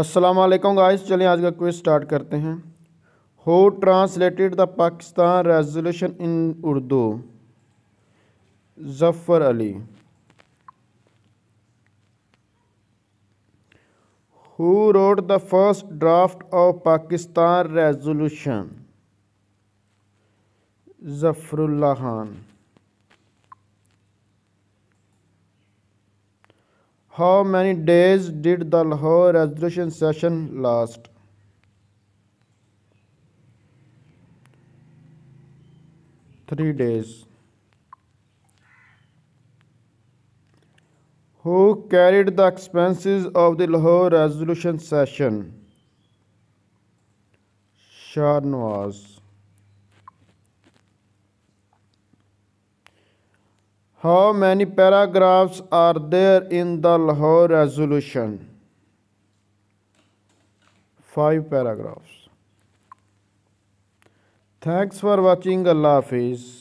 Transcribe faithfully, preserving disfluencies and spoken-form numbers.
अस्सलाम वालेकुम गाइस, चलिए आज का क्विज स्टार्ट करते हैं। Who translated the Pakistan resolution in Urdu? Zafar Ali. Who wrote the first draft of Pakistan resolution? Zafarullah Khan. How many days did the Lahore Resolution session last? Three days. Who carried the expenses of the Lahore Resolution session? Shah Nawaz. How many paragraphs are there in the Lahore Resolution? Five paragraphs. Thanks for watching. Allah Hafiz.